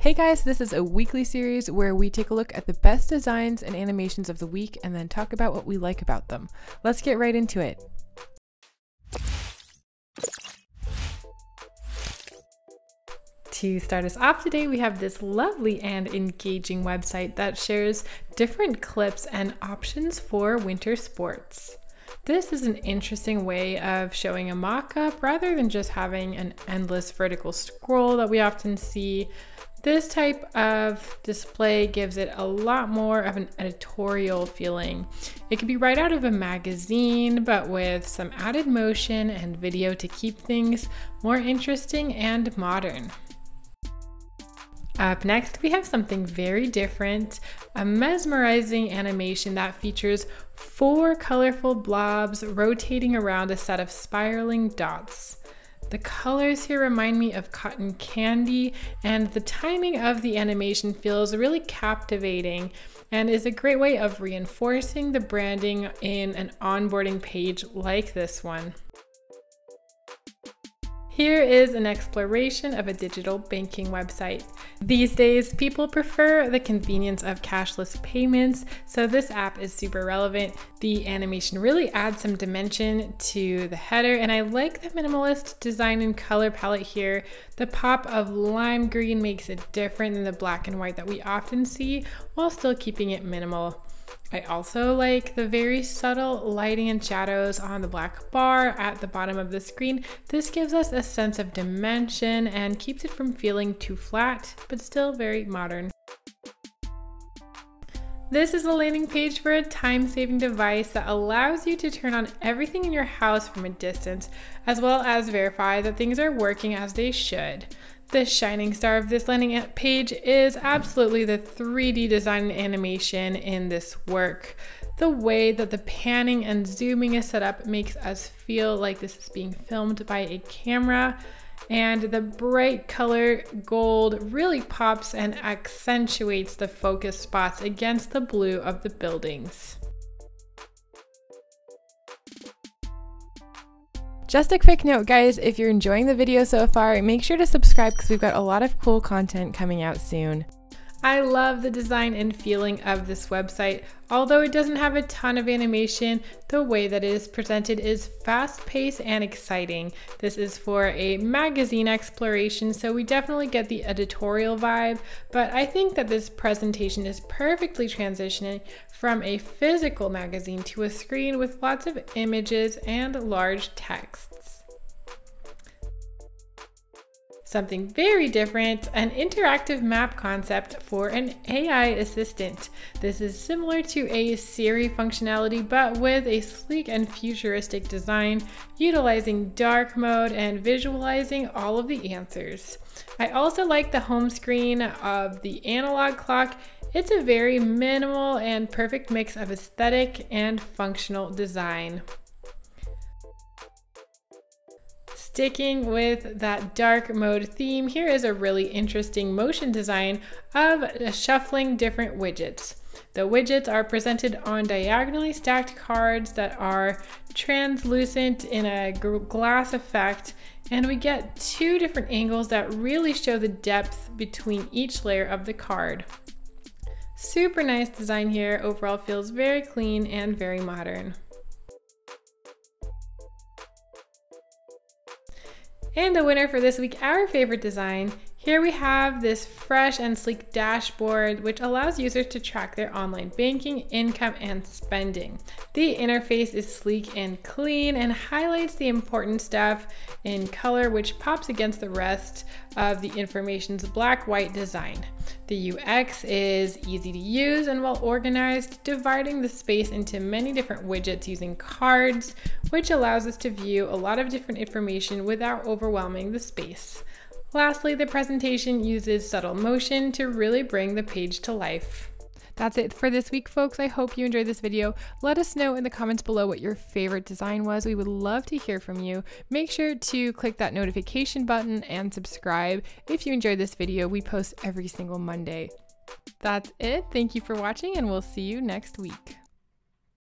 Hey guys, this is a weekly series where we take a look at the best designs and animations of the week and then talk about what we like about them. Let's get right into it. To start us off today, we have this lovely and engaging website that shares different clips and options for winter sports. This is an interesting way of showing a mock-up rather than just having an endless vertical scroll that we often see. This type of display gives it a lot more of an editorial feeling. It could be right out of a magazine, but with some added motion and video to keep things more interesting and modern. Up next, we have something very different, a mesmerizing animation that features four colorful blobs rotating around a set of spiraling dots. The colors here remind me of cotton candy, and the timing of the animation feels really captivating and is a great way of reinforcing the branding in an onboarding page like this one. Here is an exploration of a digital banking website. These days, people prefer the convenience of cashless payments, so this app is super relevant. The animation really adds some dimension to the header, and I like the minimalist design and color palette here. The pop of lime green makes it different than the black and white that we often see, while still keeping it minimal. I also like the very subtle lighting and shadows on the black bar at the bottom of the screen. This gives us a sense of dimension and keeps it from feeling too flat, but still very modern. This is a landing page for a time-saving device that allows you to turn on everything in your house from a distance, as well as verify that things are working as they should. The shining star of this landing page is absolutely the 3D design and animation in this work. The way that the panning and zooming is set up makes us feel like this is being filmed by a camera, and the bright color gold really pops and accentuates the focus spots against the blue of the buildings. Just a quick note, guys, if you're enjoying the video so far, make sure to subscribe because we've got a lot of cool content coming out soon. I love the design and feeling of this website. Although it doesn't have a ton of animation, the way that it is presented is fast-paced and exciting. This is for a magazine exploration, so we definitely get the editorial vibe, but I think that this presentation is perfectly transitioning from a physical magazine to a screen with lots of images and large texts. Something very different, an interactive map concept for an AI assistant. This is similar to a Siri functionality, but with a sleek and futuristic design, utilizing dark mode and visualizing all of the answers. I also like the home screen of the analog clock. It's a very minimal and perfect mix of aesthetic and functional design. Sticking with that dark mode theme, here is a really interesting motion design of shuffling different widgets. The widgets are presented on diagonally stacked cards that are translucent in a glass effect, and we get two different angles that really show the depth between each layer of the card. Super nice design here. Overall feels very clean and very modern. And the winner for this week, our favorite design. Here we have this fresh and sleek dashboard, which allows users to track their online banking, income, and spending. The interface is sleek and clean and highlights the important stuff in color, which pops against the rest of the information's black-white design. The UX is easy to use and well organized, dividing the space into many different widgets using cards, which allows us to view a lot of different information without overwhelming the space. Lastly, the presentation uses subtle motion to really bring the page to life. That's it for this week, folks. I hope you enjoyed this video. Let us know in the comments below what your favorite design was. We would love to hear from you. Make sure to click that notification button and subscribe. If you enjoyed this video, we post every single Monday. That's it. Thank you for watching, and we'll see you next week.